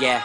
Yeah,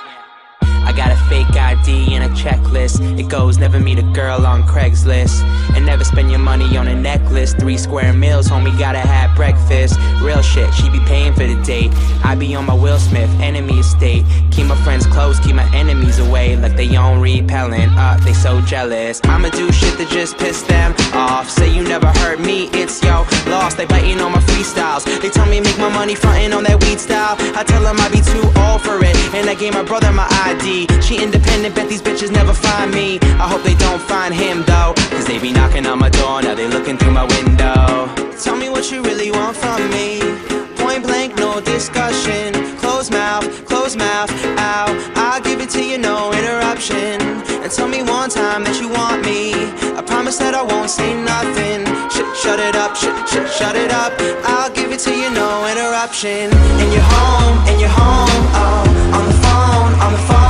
I got a fake ID and a checklist. It goes, never meet a girl on Craigslist, and never spend your money on a necklace. 3 square meals, homie, gotta have breakfast. Real shit, she be paying for the date. I be on my Will Smith, enemy estate. Keep my friends close, keep my enemies away. Like they own repellent, they so jealous. I'ma do shit that just piss them off. Say you never heard me, it's yo lost. They biting on my freestyles. They tell me make my money frontin' on that weed style. I tell them I be too old for it, and I gave my brother my ID. She independent, bet these bitches never find me. I hope they don't find him though, cause they be knocking on my door, now they looking through my window. Tell me what you really want from me. Point blank, no discussion. Close mouth, ow. I'll give it to you, no interruption. And tell me one time that you want me. I promise that I won't say nothing. Shut it up, shut it up. I'll give it to you, no interruption. And you're home, and you're home, oh, on the phone, on the phone.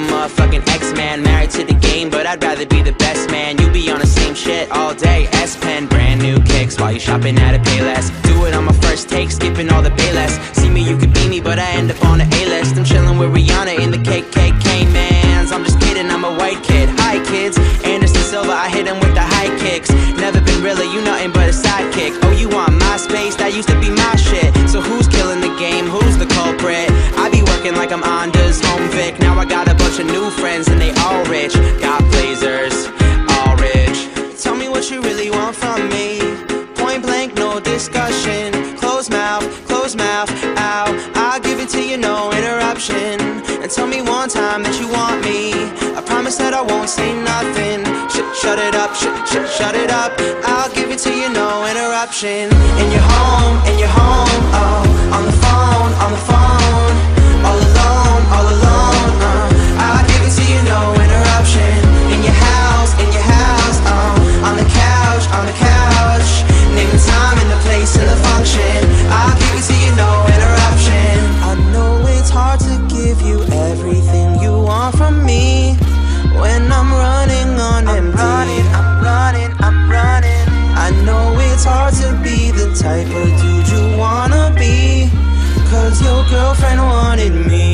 Motherfucking X-Man, married to the game, but I'd rather be the best man. You be on the same shit all day. S-Pen, brand new kicks while you shopping at a Payless. Do it on my first take, skipping all the Payless. See me, you could be me, but I end up on the A-list. I'm chilling with Rihanna in the KKK mans. I'm just kidding, I'm a white kid. Hi kids, Anderson Silva, I hit him with the high kicks. Never been really, you nothing but a sidekick. Oh, you want my space? That used to be my shit. So who's killing the game? Who's the culprit? I be working like I'm Anders Home Vic. Now I got a bunch of new friends and they all rich. Got blazers, all rich. Tell me what you really want from me. Point blank, no discussion. Close mouth, ow. I'll give it to you, no interruption. And tell me one time that you want me. I promise that I won't say nothing. Shut it up, shut it up. I'll give it to you, no interruption. And you're home, oh, on the phone, on the phone. All alone, I'll give it to you, no interruption. In your house, oh, on the couch, name the time and the place and the function. I'll give it to you, no interruption. I know it's hard to give you everything you want from me when I'm running on empty. I'm running. I know it's hard to be the type of dude you wanna be, 'cause your girlfriend wanted me.